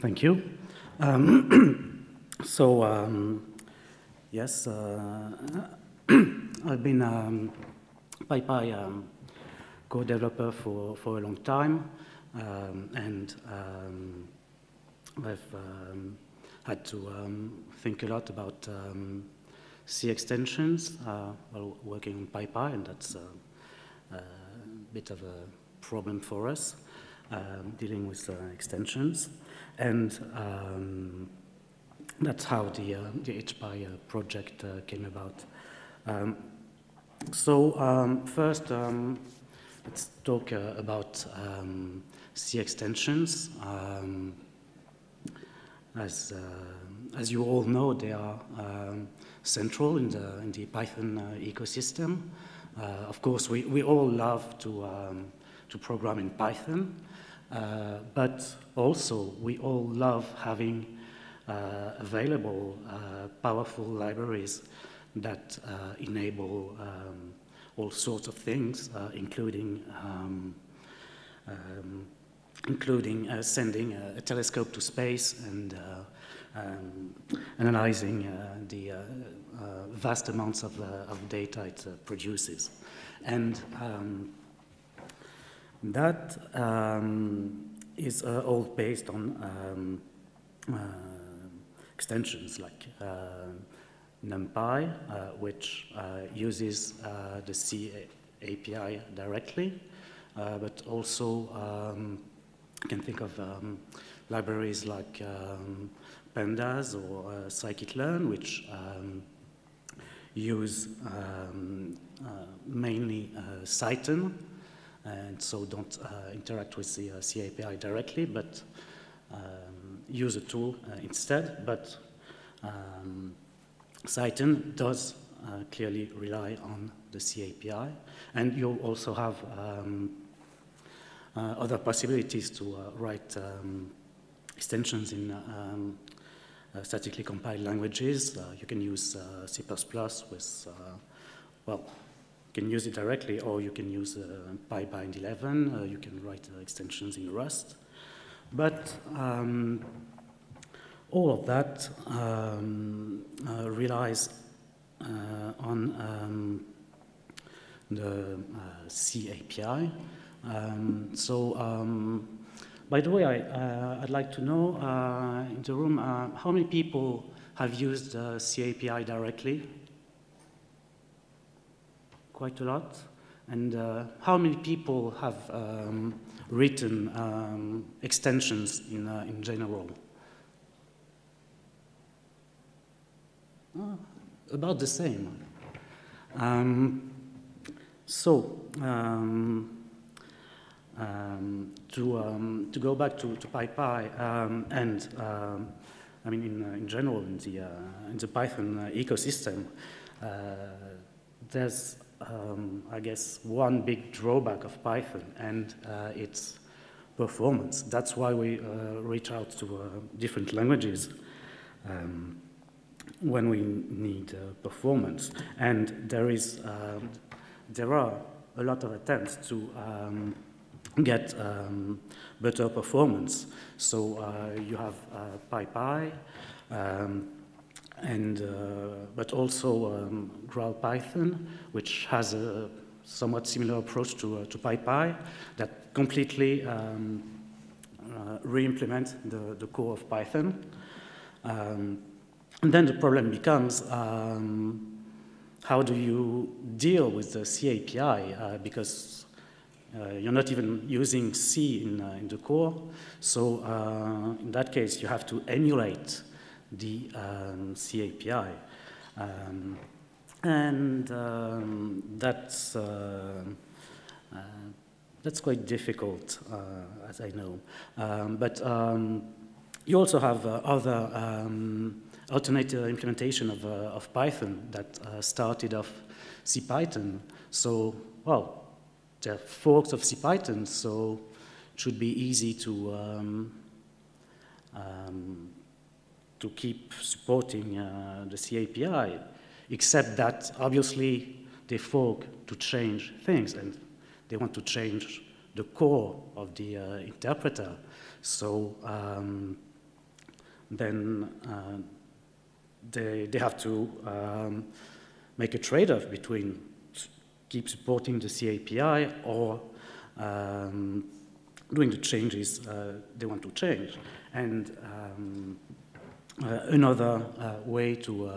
Thank you. Yes, I've been PyPI co-developer for a long time, and I've had to think a lot about C extensions while working on PyPI, and that's a bit of a problem for us, dealing with extensions. And that's how the HPy project came about. First, let's talk about C extensions. As you all know, they are central in the Python ecosystem. Of course, we all love to program in Python, but also we all love having available powerful libraries that enable all sorts of things, including sending a telescope to space and analyzing the vast amounts of data it produces. And that is all based on extensions like NumPy, which uses the C API directly, but also you can think of libraries like Pandas or scikit-learn, which use mainly Cython, and so don't interact with the C API directly, but use a tool instead. But Cython does clearly rely on the C API, and you also have other possibilities to write extensions in statically compiled languages. You can use C++ with, well, you can use it directly, or you can use PyBind 11. You can write extensions in Rust. But all of that relies on the C API. By the way, I'd like to know in the room, how many people have used C API directly? Quite a lot. And how many people have written extensions in general? About the same. To go back to PyPI, and I mean in general in the Python ecosystem, there's I guess one big drawback of Python, and its performance. That's why we reach out to different languages when we need performance. And there are a lot of attempts to get better performance. So you have PyPI, but also GraalPython, which has a somewhat similar approach to PyPI that completely re-implements the core of Python. And then the problem becomes, how do you deal with the C API? Because you're not even using C in the core. So in that case, you have to emulate the C API. That's quite difficult, as I know. You also have other alternative implementation of Python that started off CPython. So, well, there are forks of CPython, so it should be easy to keep supporting the C API, except that obviously they fork to change things, and they want to change the core of the interpreter. So then they have to make a trade-off between keep supporting the CAPI or doing the changes they want to change. And another way to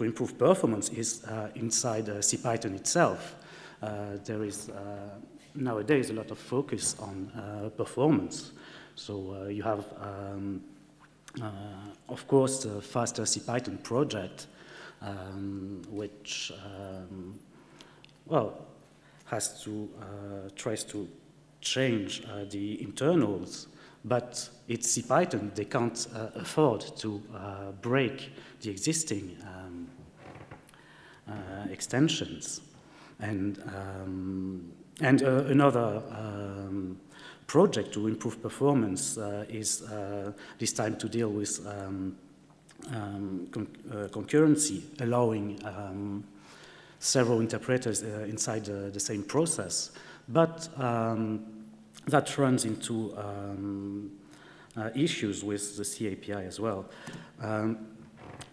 improve performance is inside CPython itself. There is nowadays a lot of focus on performance. So you have, of course, the faster CPython project, which, well, has to tries to change the internals, but it's CPython. They can't afford to break the existing extensions. And another project to improve performance is this time to deal with concurrency, allowing several interpreters inside the same process. But that runs into issues with the CAPI as well.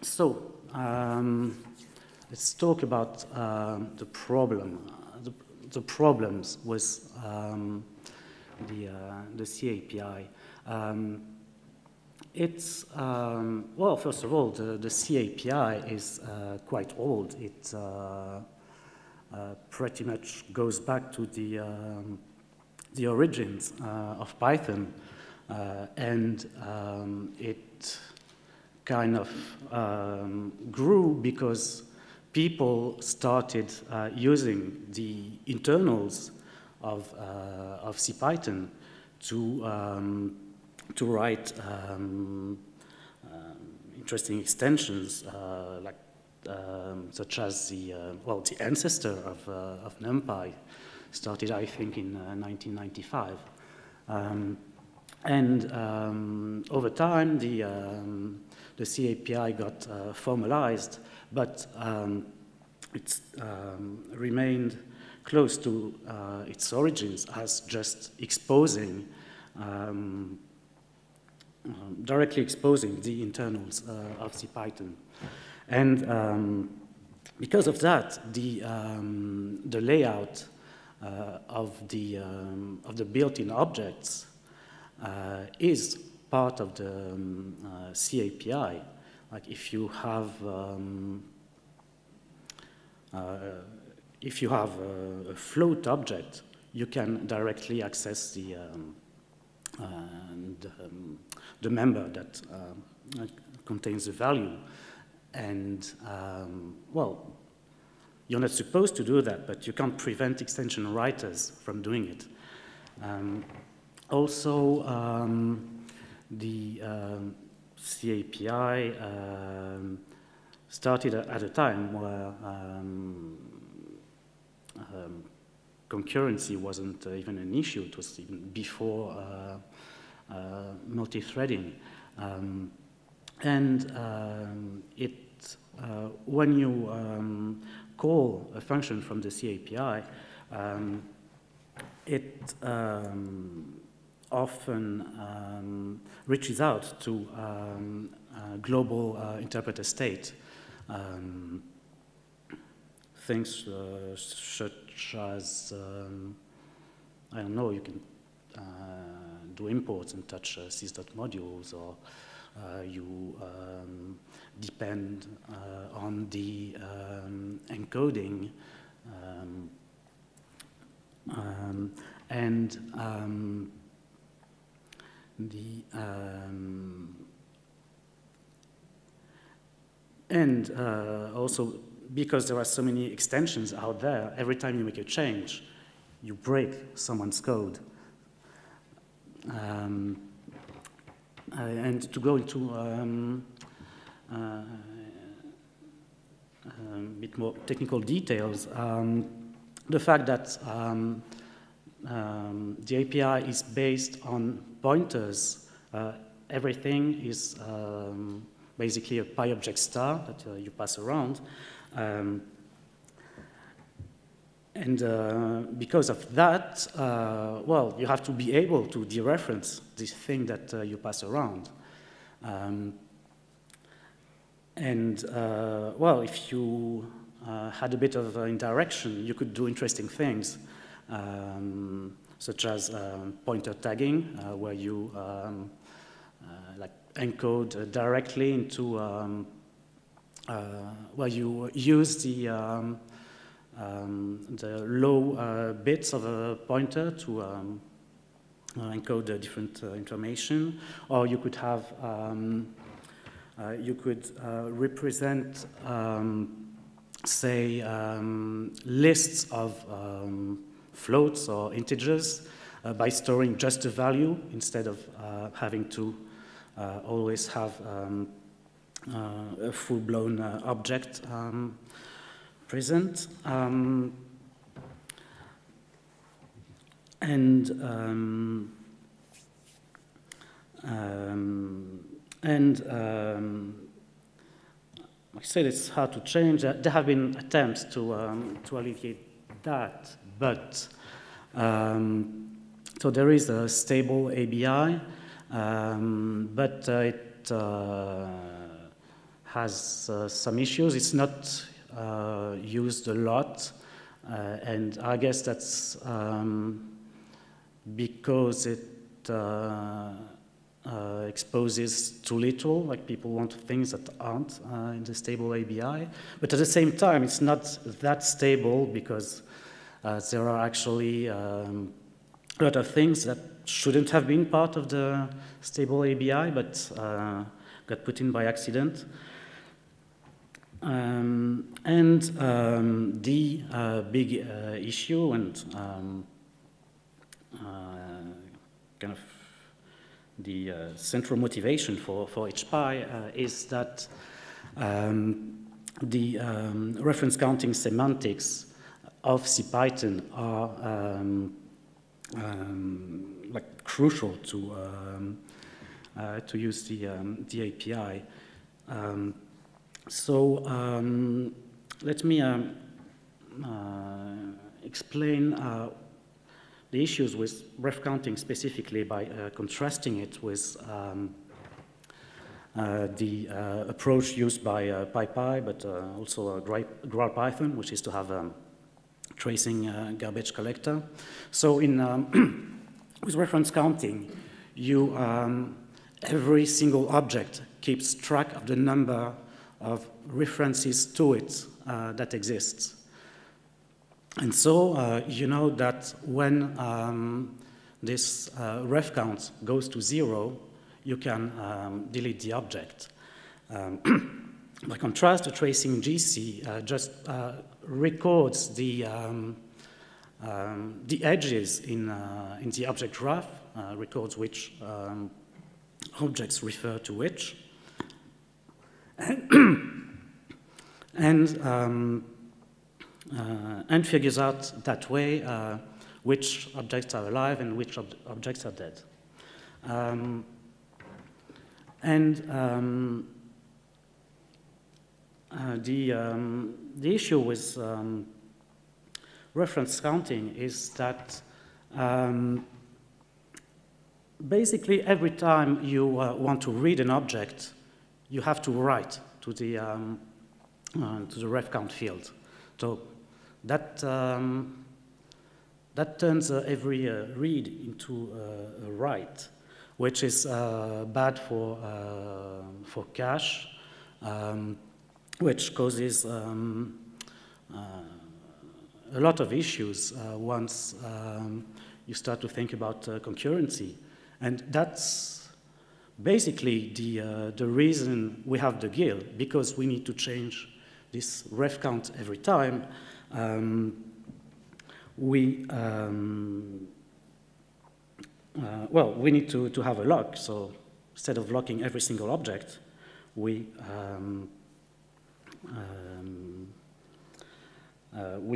So let's talk about the problem. The problems with the CAPI. It's, well, first of all, the CAPI is quite old. It pretty much goes back to the origins of Python, and it kind of grew because people started using the internals of CPython to write interesting extensions, like such as the well, the ancestor of NumPy, started I think in 1995, and over time the CAPI got formalized, but it's remained close to its origins as just exposing, directly exposing the internals of CPython. And because of that, the layout of the built-in objects is part of the CAPI. Like if you have a float object, you can directly access the member that contains the value. And, well, you're not supposed to do that, but you can't prevent extension writers from doing it. Also, the CAPI started at a time where concurrency wasn't even an issue. It was even before multi-threading. And it, when you call a function from the CAPI, it often reaches out to global interpreter state. Things such as, I don't know, you can do imports and touch sys.modules, or you depend on the encoding, and also because there are so many extensions out there, every time you make a change, you break someone's code. And to go into a bit more technical details, the fact that the API is based on pointers, everything is basically a PyObject star that you pass around. And because of that, well, you have to be able to dereference this thing that you pass around. Well, if you had a bit of interaction, you could do interesting things, such as pointer tagging, where you like encode directly into, where you use the low bits of a pointer to encode different information, or you could have, you could represent, say, lists of floats or integers by storing just a value instead of having to always have a full-blown object present. I said it's hard to change. There have been attempts to alleviate that, but so there is a stable ABI, but it has some issues. It's not used a lot, and I guess that's because it exposes too little, like people want things that aren't in the stable ABI. But at the same time, it's not that stable because there are actually a lot of things that shouldn't have been part of the stable ABI, but got put in by accident. The big issue and kind of the central motivation for HPy is that the reference counting semantics of CPython are like crucial to use the API. Let me explain the issues with ref counting specifically by contrasting it with the approach used by PyPy, but also GraalPython, which is to have tracing garbage collector. So in with reference counting, you every single object keeps track of the number of references to it that exists. And so you know that when this ref count goes to 0, you can delete the object. By contrast, the tracing GC just records the edges in the object graph, records which objects refer to which. And figures out that way which objects are alive and which objects are dead. The issue with reference counting is that basically every time you want to read an object, you have to write to the ref count field. So that, that turns every read into a write, which is bad for cache, which causes a lot of issues once you start to think about concurrency. And that's basically the reason we have the guild, because we need to change this ref count every time. We need to have a lock, so instead of locking every single object, we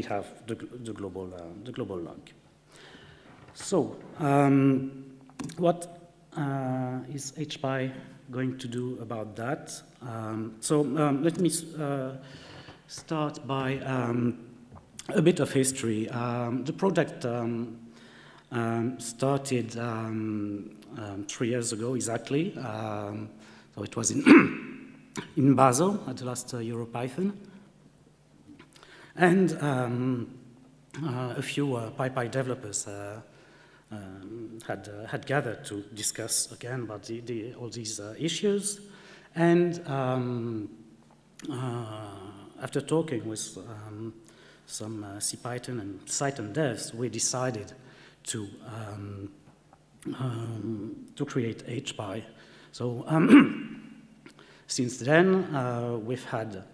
have the global lock. So what is HPy going to do about that? Let me start by a bit of history. The project started 3 years ago exactly. So it was in, in Basel at the last EuroPython. And a few PyPI developers had gathered to discuss again about all these issues. And after talking with some CPython and Cython devs, we decided to create HPy. So since then, we've had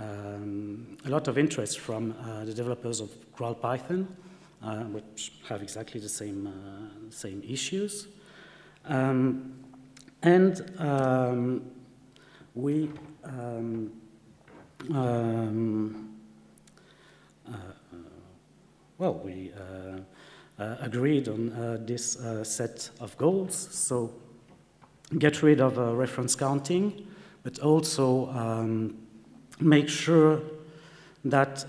a lot of interest from the developers of GraalPython, which have exactly the same issues, and we well, we agreed on this set of goals. So, get rid of reference counting, but also make sure that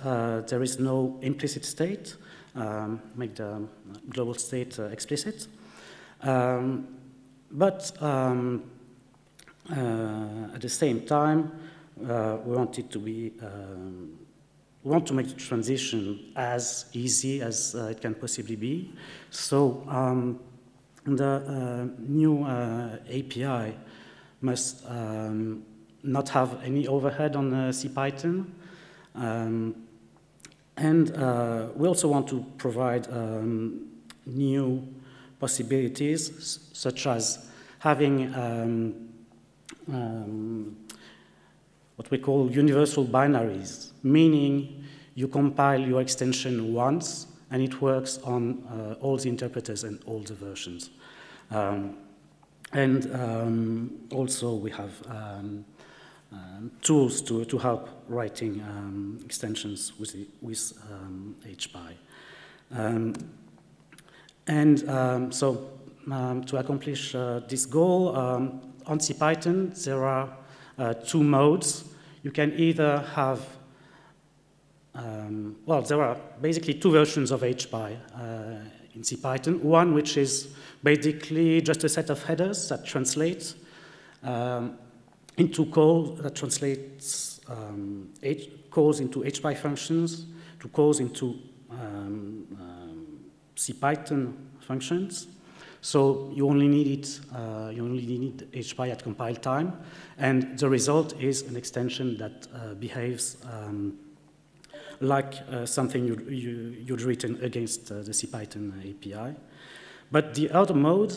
there is no implicit state. Make the global state explicit, but at the same time, we want it to be. We want to make the transition as easy as it can possibly be. So the new API must not have any overhead on CPython. And we also want to provide new possibilities, such as having what we call universal binaries, meaning you compile your extension once, and it works on all the interpreters and all the versions. And also we have tools to help writing extensions with HPy. And so to accomplish this goal, on CPython there are two modes. You can either have, well, there are basically two versions of HPy in CPython. One which is basically just a set of headers that translate into code, that translates calls into HPy functions, to calls into CPython functions. So you only need it, you only need HPy at compile time, and the result is an extension that behaves like something you'd written against the CPython API. But the other mode,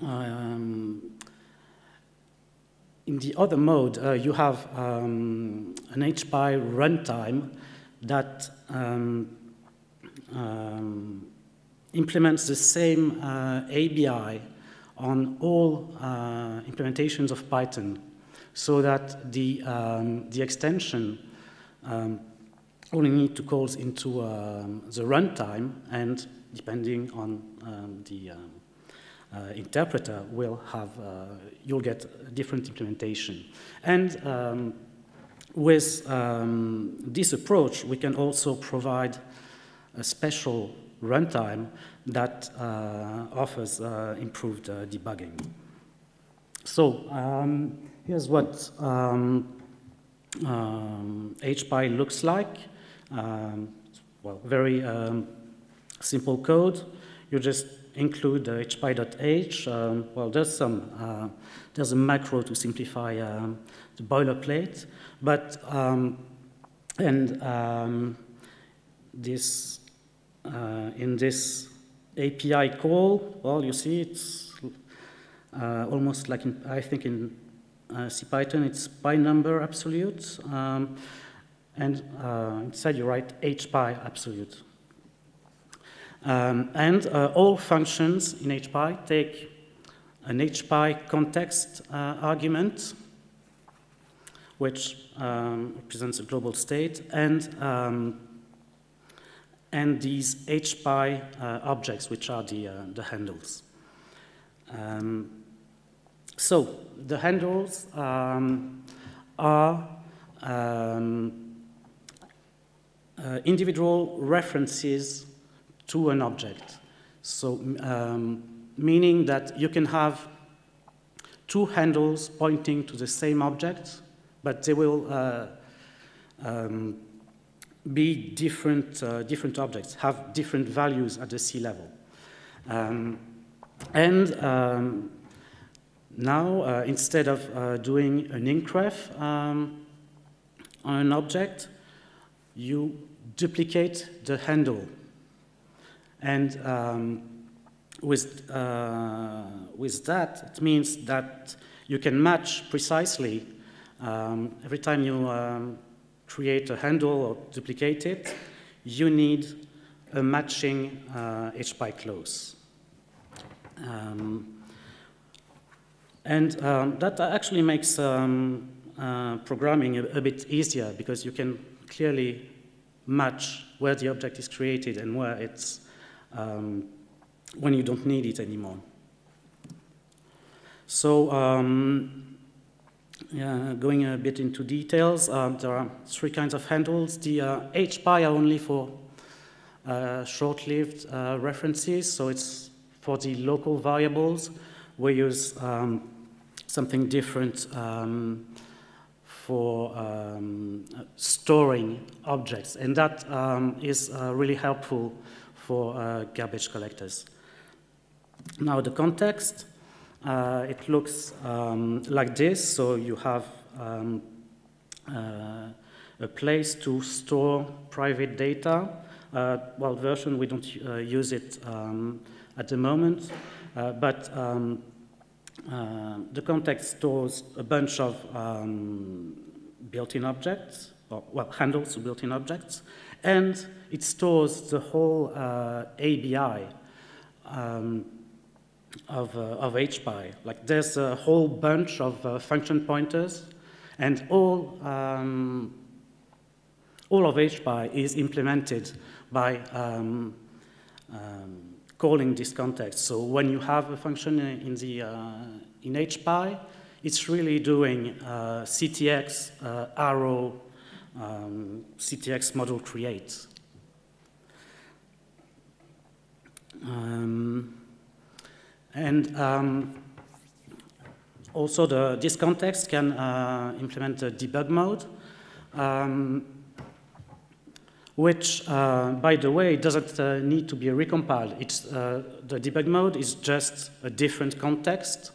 in the other mode, you have an HPy runtime that implements the same ABI on all implementations of Python, so that the extension only need to calls into the runtime, and depending on the interpreter, will have you'll get a different implementation. And with this approach, we can also provide a special runtime that offers improved debugging. So here's what HPy looks like. Well, very simple code. You just include hpy.h. Well, there's a macro to simplify the boilerplate, but this in this API call, well, you see it's almost like in, I think in CPython it's pi number absolute, and instead you write hpy absolute. And all functions in HPy take an HPy context argument, which represents a global state, and these HPy objects, which are the handles. So the handles are individual references to an object. So meaning that you can have two handles pointing to the same object, but they will be different objects, have different values at the sea level. Now, instead of doing an inCref on an object, you duplicate the handle. And with that, it means that you can match precisely every time you create a handle or duplicate it, you need a matching HPy clause. That actually makes programming a bit easier, because you can clearly match where the object is created and where it's when you don't need it anymore. So going a bit into details, there are three kinds of handles. The HPy are only for short-lived references, so it's for the local variables. We use something different for storing objects, and that is really helpful for garbage collectors. Now the context, it looks like this. So you have a place to store private data. Well, version, we don't use it at the moment. The context stores a bunch of built-in objects, or, well, handles to built-in objects, and it stores the whole ABI of HPy. Like, there's a whole bunch of function pointers, and all of HPy is implemented by calling this context. So when you have a function in HPy, it's really doing CTX arrow CTX model create. Also, this context can implement the debug mode, which, by the way, doesn't need to be recompiled. It's, the debug mode is just a different context.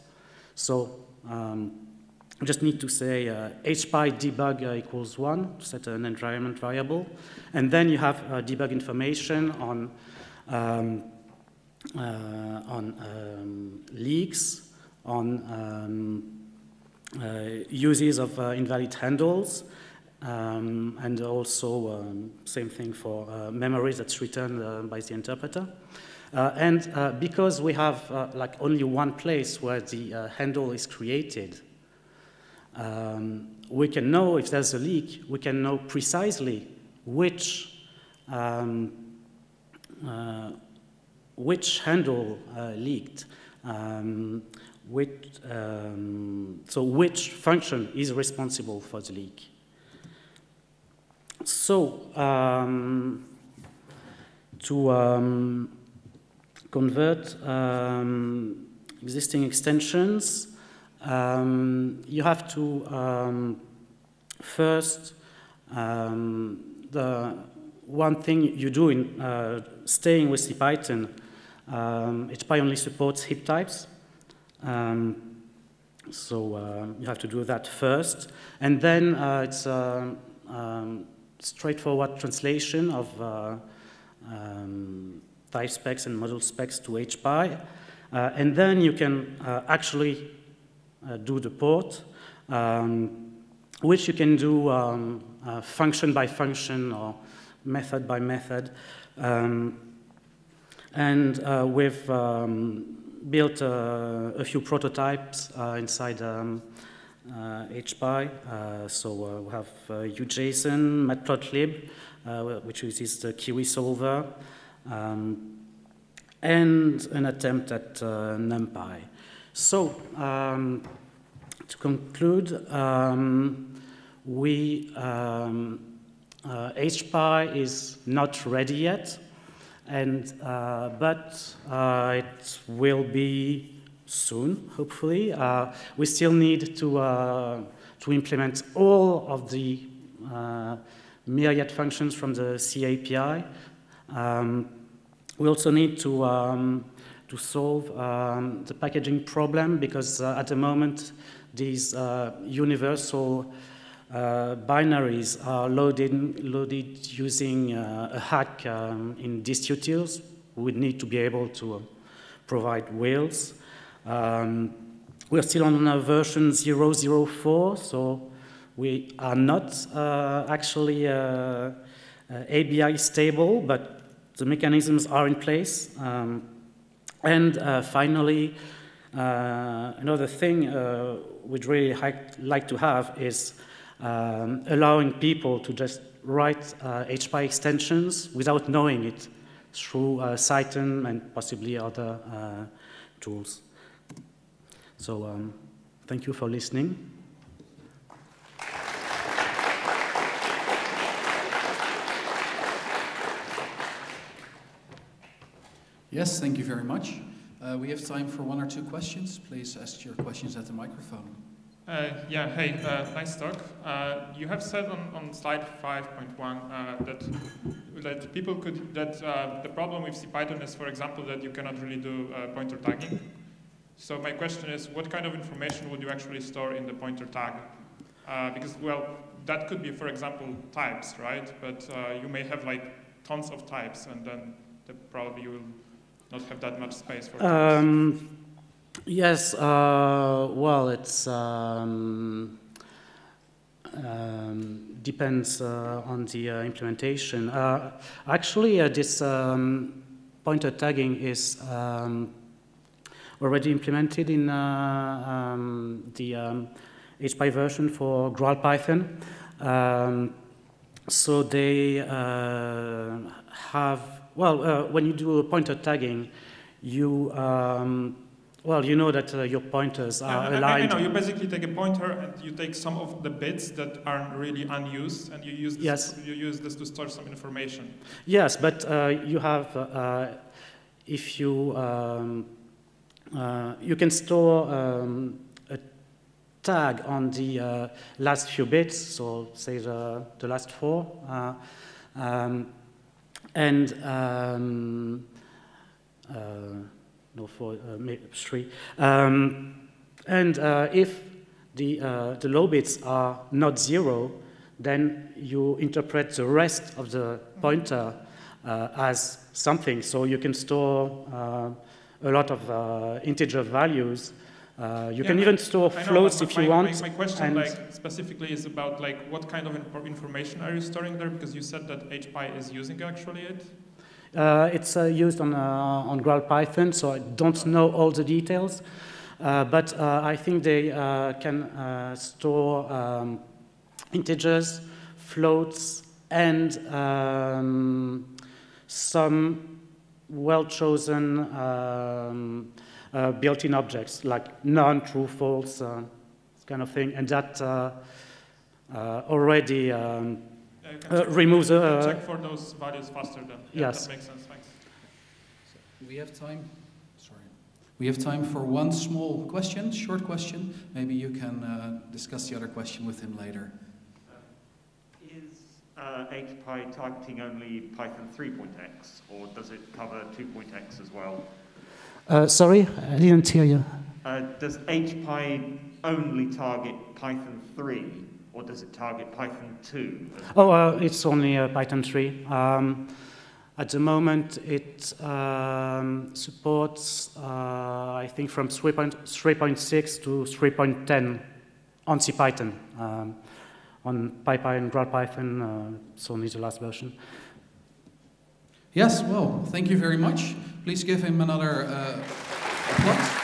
So you just need to say HPy debug equals 1 to set an environment variable. And then you have debug information on leaks, on uses of invalid handles, and also same thing for memory that's returned by the interpreter. Because we have like only one place where the handle is created, we can know if there's a leak. We can know precisely which handle leaked, so which function is responsible for the leak. So to convert existing extensions, you have to first, the one thing you do in staying with the Python, HPy only supports heap types. So you have to do that first. And then it's straightforward translation of type specs and model specs to HPy. And then you can actually do the port, which you can do function by function or method by method. We've built a few prototypes inside HPy. So we have UJSON, Matplotlib, which uses the Kiwi solver, and an attempt at NumPy. So to conclude, we HPI is not ready yet, and, but it will be soon, hopefully. We still need to implement all of the myriad functions from the C API. We also need to solve the packaging problem, because at the moment these universal binaries are loaded using a hack in distutils. We need to be able to provide wheels. We're still on version 004, so we are not actually ABI stable, but the mechanisms are in place. And finally, another thing we'd really like to have is allowing people to just write HPI extensions without knowing it through Cython and possibly other tools. So thank you for listening. Yes, thank you very much. We have time for one or two questions. Please ask your questions at the microphone. Yeah, hey, nice talk. You have said on slide 5.1 that people could, the problem with CPython is, for example, that you cannot really do pointer tagging. So my question is, what kind of information would you actually store in the pointer tag? Because, well, that could be, for example, types, right? But you may have like tons of types, and then probably you will not have that much space for yes, well, it's depends on the implementation. Actually, this pointer tagging is already implemented in the HPy version for GraalPython. So they have, well, when you do pointer tagging, you well, you know that your pointers are aligned. No, you basically take a pointer and you take some of the bits that aren't really unused, and you use this, yes, you use this to store some information. Yes, but you have if you you can store a tag on the last few bits, so say the last four, and no, for three. And if the low bits are not zero, then you interpret the rest of the pointer as something. So you can store a lot of integer values. You can even store floats if you want. My question, like, specifically is about like what kind of information are you storing there? Because you said that HPy is using actually it. It's used on GraalPython, so I don't know all the details, but I think they can store integers, floats, and some well-chosen built-in objects, like none, true, false, kind of thing, and that already removes the. Check for those values faster then. Yeah, yes, that makes sense. Thanks. So we have time. Sorry, we have time for one small question, short question. Maybe you can discuss the other question with him later. Is HPy targeting only Python 3.x, or does it cover 2.x as well? Sorry, I didn't hear you. Does HPy only target Python 3? Or does it target Python 2? Oh, it's only Python 3. At the moment, it supports, I think, from 3.6 to 3.10 on CPython. On PyPy and GraalPython, it's only the last version. Yes, well, thank you very much. Please give him another applause.